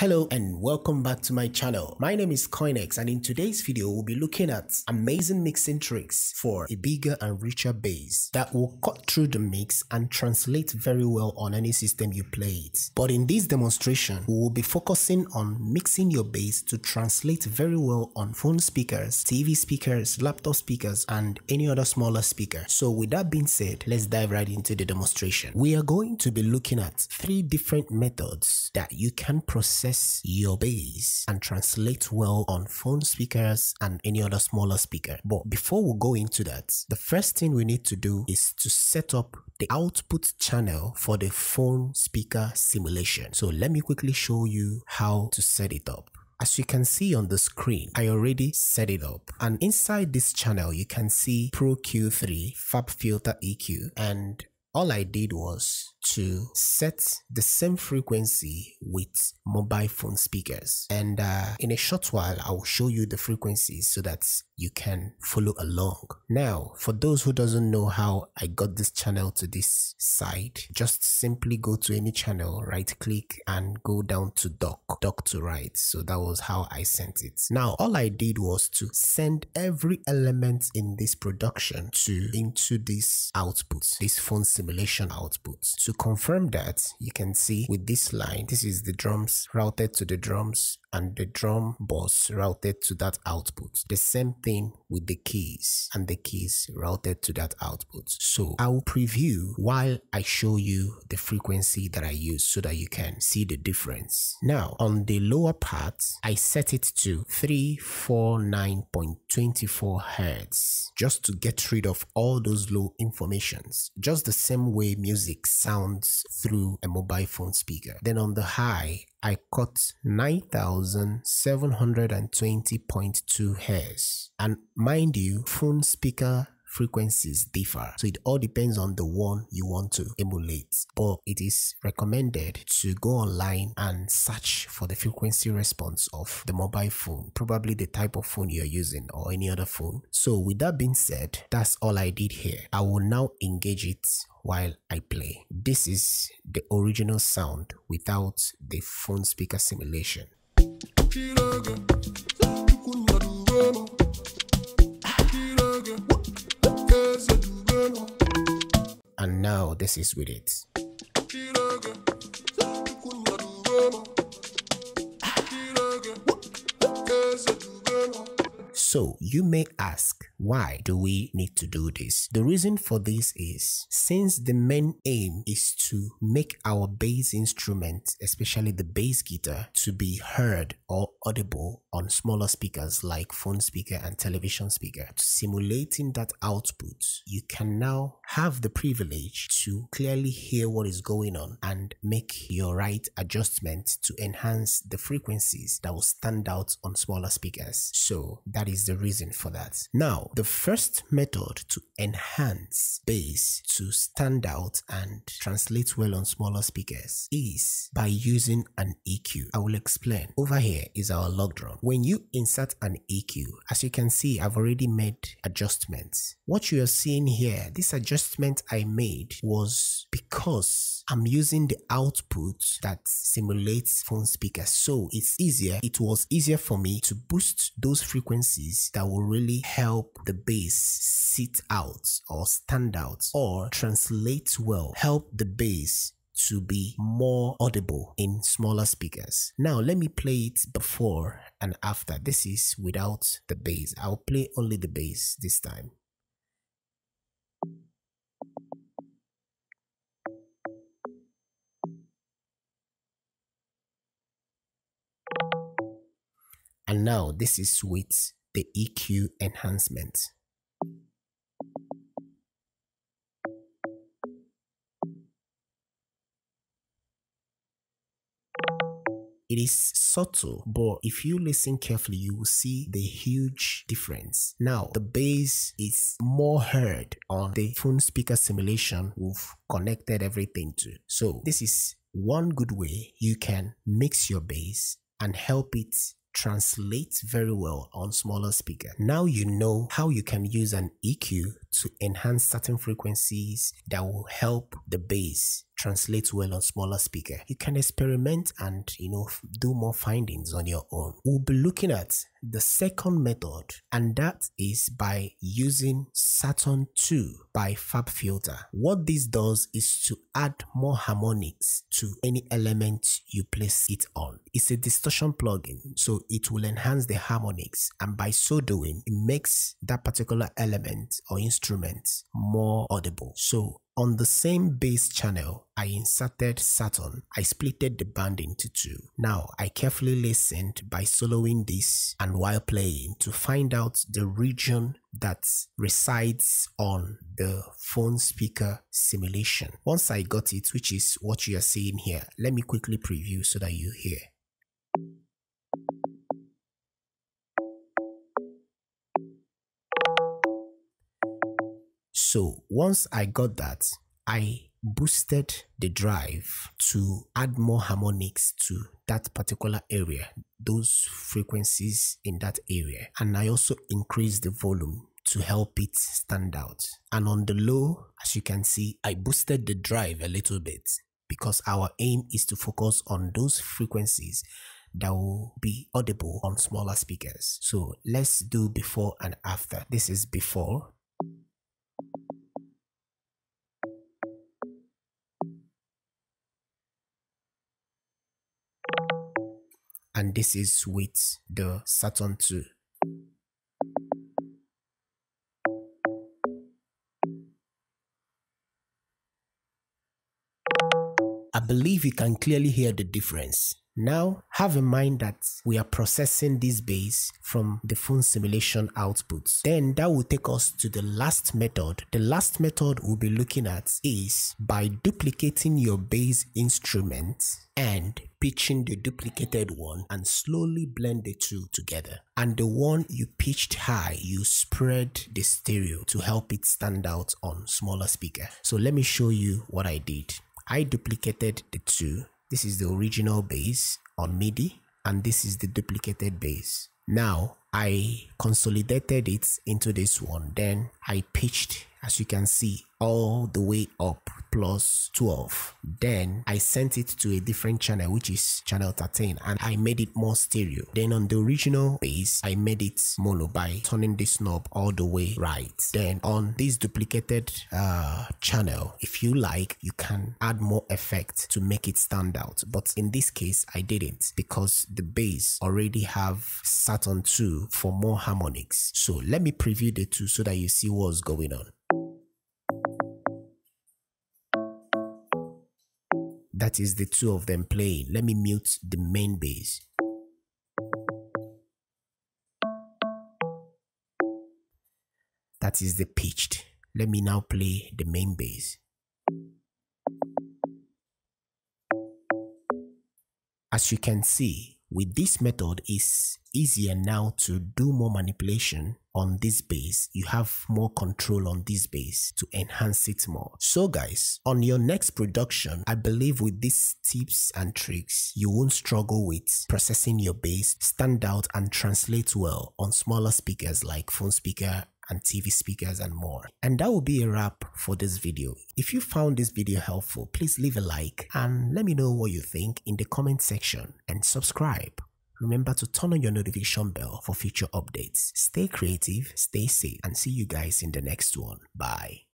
Hello and welcome back to my channel. My name is CoinX and in today's video we'll be looking at amazing mixing tricks for a bigger and richer bass that will cut through the mix and translate very well on any system you play it. But in this demonstration we will be focusing on mixing your bass to translate very well on phone speakers, TV speakers, laptop speakers and any other smaller speaker. So with that being said, let's dive right into the demonstration. We are going to be looking at three different methods that you can process your bass and translate well on phone speakers and any other smaller speaker. But before we go into that, the first thing we need to do is to set up the output channel for the phone speaker simulation. So let me quickly show you how to set it up. As you can see on the screen, I already set it up, and inside this channel you can see Pro Q3, FabFilter EQ, and all I did was to set the same frequency with mobile phone speakers, and in a short while I will show you the frequencies so that you can follow along. Now, for those who doesn't know how I got this channel to this side, just simply go to any channel, right click and go down to dock to right. So that was how I sent it. Now all I did was to send every element in this production into this output, this phone simulation output. To confirm that, you can see with this line, this is the drums routed to the drums and the drum bus routed to that output. The same thing with the keys and the keys routed to that output. So I will preview while I show you the frequency that I use so that you can see the difference. Now on the lower part, I set it to 349.24 Hz just to get rid of all those low informations, just the same way music sounds through a mobile phone speaker. Then on the high, I cut 9,720.2 Hz, and mind you, phone speaker frequencies differ, so it all depends on the one you want to emulate, but it is recommended to go online and search for the frequency response of the mobile phone, probably the type of phone you're using or any other phone. So with that being said, that's all I did here. I will now engage it while I play. This is the original sound without the phone speaker simulation. And now this is with it. So you may ask, why do we need to do this? The reason for this is, since the main aim is to make our bass instrument, especially the bass guitar, to be heard or audible on smaller speakers like phone speaker and television speaker, simulating that output, you can now have the privilege to clearly hear what is going on and make your right adjustment to enhance the frequencies that will stand out on smaller speakers. So that is the reason for that. Now, the first method to enhance bass to stand out and translate well on smaller speakers is by using an EQ. I will explain. Over here is our log drum. When you insert an EQ, as you can see, I've already made adjustments. What you are seeing here, this adjustment I made was because I'm using the output that simulates phone speakers. So it's easier. It was easier for me to boost those frequencies that will really help the bass sit out or stand out or translate well, help the bass to be more audible in smaller speakers. Now let me play it before and after. This is without the bass. I'll play only the bass this time. And now this is with the EQ enhancement. It is subtle, but if you listen carefully, you will see the huge difference. Now, the bass is more heard on the phone speaker simulation we've connected everything to. So this is one good way you can mix your bass and help it translates very well on smaller speaker. Now you know how you can use an EQ to enhance certain frequencies that will help the bass translate well on smaller speaker. You can experiment and, you know, do more findings on your own. We'll be looking at the second method, and that is by using Saturn 2 by FabFilter. What this does is to add more harmonics to any element you place it on. It's a distortion plugin, so it will enhance the harmonics, and by so doing, it makes that particular element or instrument more audible. So on the same bass channel, I inserted Saturn. I splitted the band into two. Now, I carefully listened by soloing this and while playing to find out the region that resides on the phone speaker simulation. Once I got it, which is what you are seeing here, let me quickly preview so that you hear. So once I got that, I boosted the drive to add more harmonics to that particular area, those frequencies in that area. And I also increased the volume to help it stand out. And on the low, as you can see, I boosted the drive a little bit because our aim is to focus on those frequencies that will be audible on smaller speakers. So let's do before and after. This is before. And this is with the Saturn 2. I believe you can clearly hear the difference. Now, have in mind that we are processing this bass from the phone simulation outputs. Then that will take us to the last method. The last method we'll be looking at is by duplicating your bass instrument and pitching the duplicated one and slowly blend the two together. And the one you pitched high, you spread the stereo to help it stand out on smaller speaker. So let me show you what I did. I duplicated the two. This is the original bass on MIDI, and this is the duplicated bass. Now I consolidated it into this one. Then I pitched, as you can see, all the way up plus 12. Then I sent it to a different channel, which is channel 13, and I made it more stereo. Then on the original bass, I made it mono by turning this knob all the way right. Then on this duplicated channel, if you like, you can add more effect to make it stand out. But in this case, I didn't because the bass already have Saturn 2 for more harmonics. So let me preview the two so that you see what's going on. That is the two of them playing. Let me mute the main bass. That is the pitched. Let me now play the main bass. As you can see, with this method, it's easier now to do more manipulation on this bass. You have more control on this bass to enhance it more. So guys, on your next production, I believe with these tips and tricks, you won't struggle with processing your bass, stand out and translate well on smaller speakers like phone speaker and TV speakers and more. And that will be a wrap for this video. If you found this video helpful, please leave a like and let me know what you think in the comment section, and subscribe. Remember to turn on your notification bell for future updates. Stay creative, stay safe, and see you guys in the next one. Bye.